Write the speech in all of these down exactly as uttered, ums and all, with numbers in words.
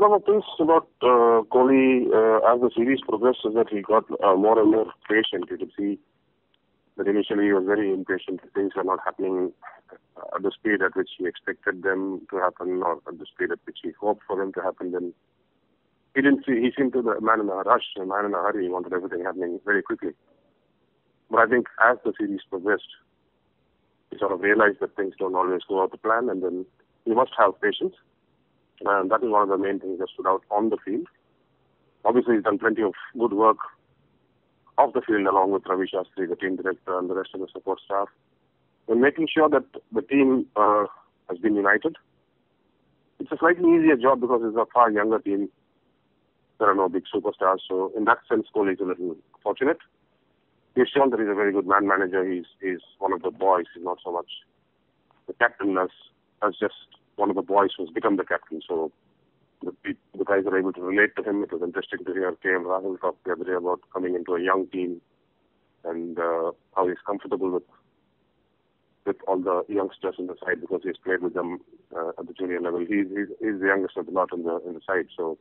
one of the things about uh, Kohli uh, as the series progressed is that he got uh, more and more patient. You could see that initially he was very impatient. Things were not happening at the speed at which he expected them to happen, or at the speed at which he hoped for them to happen. Then he didn't see. He seemed to be a man in a rush, a man in a hurry. He wanted everything happening very quickly. But I think as the series progressed, he sort of realized that things don't always go out to plan, and then you must have patience. And that is one of the main things that stood out on the field. Obviously, he's done plenty of good work off the field along with Ravi Shastri, the team director, and the rest of the support staff, in making sure that the team uh, has been united. It's a slightly easier job because it's a far younger team. There are no big superstars. So in that sense, Kohli is a little fortunate. He's shown that he's a very good man manager. He's, he's one of the boys. He's not so much the captain as, as just one of the boys who's become the captain, so the, the guys are able to relate to him. It was interesting to hear K M Rahul talk the other day about coming into a young team and uh, how he's comfortable with with all the youngsters in the side because he's played with them uh, at the junior level. He's, he's, he's the youngest of the lot in the in the side. So,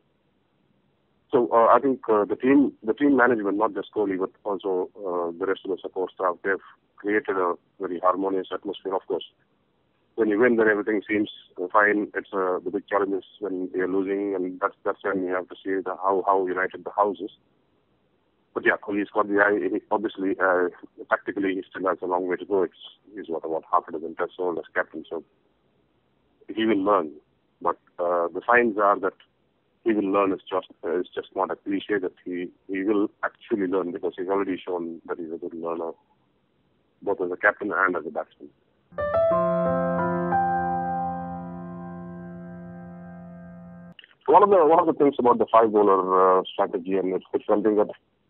so uh, I think uh, the team the team management, not just Kohli but also uh, the rest of the support staff, they've created a very harmonious atmosphere. Of course, when you win, then everything seems fine. It's uh, the big challenge is when you're losing, and that's that's when you have to see the, how how united the house is. But yeah, Kohli's got the eye. He, obviously, uh, tactically, he still has a long way to go. It's he's what about half a dozen tests old as captain, so he will learn. But uh, the signs are that he will learn. It's just uh, it's just not a cliche that he he will actually learn, because he's already shown that he's a good learner, both as a captain and as a batsman. One of the one of the things about the five bowler uh, strategy, and it's, it's something that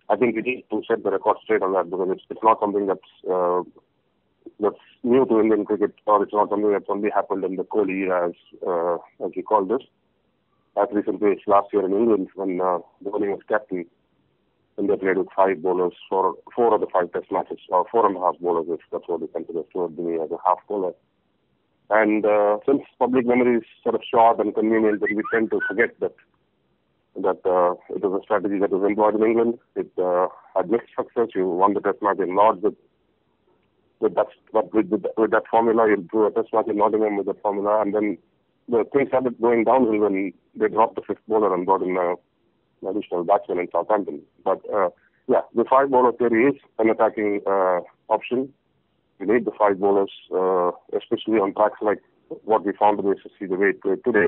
I think we need to set the record straight on that, because it's it's not something that's uh, that's new to Indian cricket, or it's not something that's only happened in the Kohli era, as uh, as we call this. As recently as last year in England, when uh, Dhoni was captain, and they played with five bowlers for four of the five Test matches, or four and a half bowlers, if that's what they consider Stuart Binny as a half bowler. And uh, since public memory is sort of short and convenient, we tend to forget that that uh, it was a strategy that was employed in England. It uh, had mixed success. You won the Test match in Lords with with that with, with, with that formula. You drew a Test match in Nottingham with that formula, and then the things started going downhill when they dropped the fifth bowler and brought in uh, an additional batsman in Southampton. But uh, yeah, the five bowler theory is an attacking uh, option. We need the five bowlers, uh, especially on tracks like what we found in the S S C, the way it played today,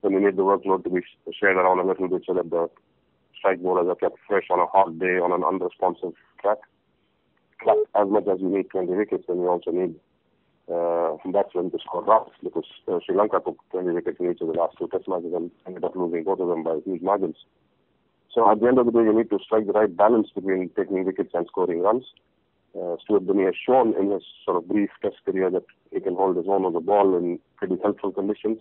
when we need the workload to be shared around a little bit so that the strike bowlers are kept fresh on a hot day on an unresponsive track. But as much as you need twenty wickets, then you also need uh, batsmen to score runs, because uh, Sri Lanka took twenty wickets in each of the last two Test matches and ended up losing both of them by huge margins. So at the end of the day, you need to strike the right balance between taking wickets and scoring runs. Uh, Stuart Binny has shown in his sort of brief Test career that he can hold his own on the ball in pretty helpful conditions,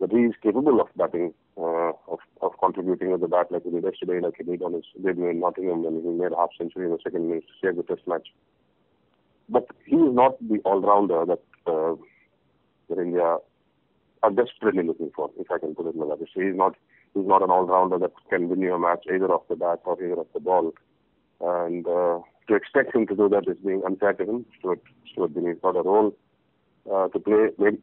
that he is capable of batting, uh, of, of contributing with the bat like he did yesterday, like he did on his debut in Nottingham when he made a half century in the second innings to save the Test match. But he is not the all-rounder that, uh, that India are desperately looking for, if I can put it like that. He is not, he's not an all-rounder that can win you a match either off the bat or either off the ball. And uh, to expect him to do that is being unfair to him. Stuart, Stuart Binny's got a role uh, to play. Maybe,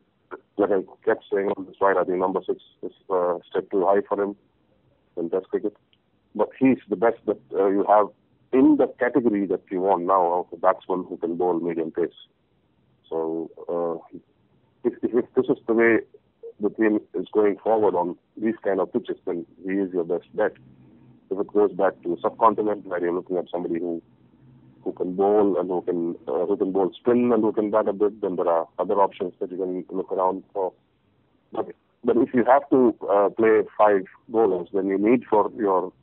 like I kept saying on this side, I think number six is uh, step too high for him in Test cricket. But he's the best that uh, you have in the category that you want now of a batsman who can bowl medium pace. So uh, if, if, if this is the way the team is going forward on these kind of pitches, then he is your best bet. If it goes back to the subcontinent, where you're looking at somebody who who can bowl and who can uh, who can bowl spin and who can bat a bit, then there are other options that you can look around for. But, but if you have to uh, play five bowlers, then you need for your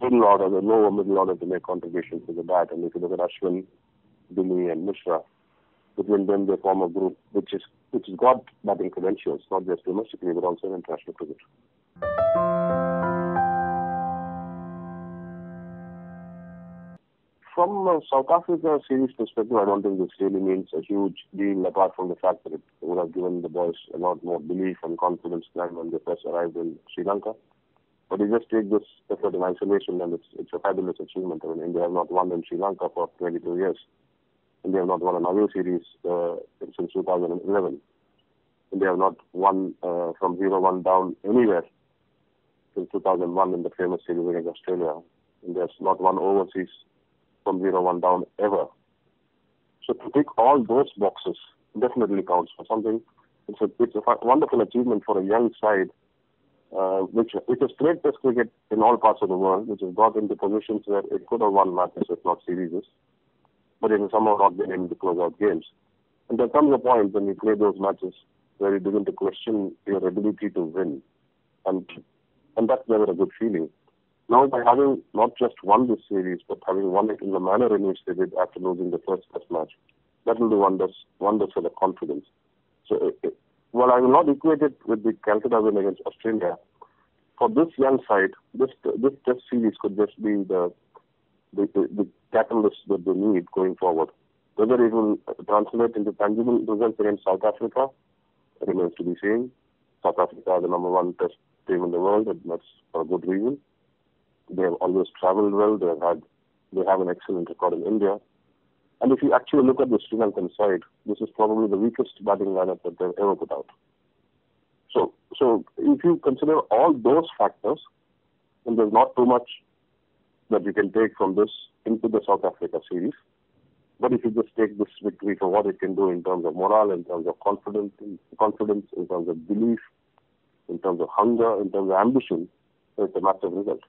middle order, the lower middle order, to make contributions to the bat. And if you look at Ashwin, Dimi, and Mishra, between them they form a group which is which has got batting credentials, not just domestically but also in international cricket. from uh, South Africa series perspective, I don't think this really means a huge deal, apart from the fact that it would have given the boys a lot more belief and confidence than when they first arrived in Sri Lanka. But you just take this effort in isolation, and it's, it's a fabulous achievement. I mean, India have not won in Sri Lanka for twenty-two years. India have not won an away series uh, since two thousand eleven. India have not won uh, from zero one down anywhere since two thousand one in the famous series against Australia. India has not won overseas from zero one down ever. So to tick all those boxes definitely counts for something. It's a, it's a wonderful achievement for a young side, Uh, which, which has played test cricket in all parts of the world, which has got into positions where it could have won matches, if not series, but it has somehow not been able to close out games. And there comes a point when you play those matches where you begin to question your ability to win, and and that's never a good feeling. Now, by having not just won this series, but having won it in the manner in which they did after losing the first test match, that will do wonders, wonders for the confidence. So it, it, Well, I will not equate it with the Calcutta win against Australia. For this young side, this this test series could just be the the, the, the catalyst that they need going forward. Whether it will translate into tangible results against South Africa remains to be seen. South Africa are the number one test team in the world, and that's for a good reason. They have always travelled well. They have had they have an excellent record in India. And if you actually look at the Sri Lankan side, this is probably the weakest batting lineup that they've ever put out. So, so if you consider all those factors, then there's not too much that you can take from this into the South Africa series. But if you just take this victory for what it can do in terms of morale, in terms of confidence, in, confidence, in terms of belief, in terms of hunger, in terms of ambition, it's a massive result.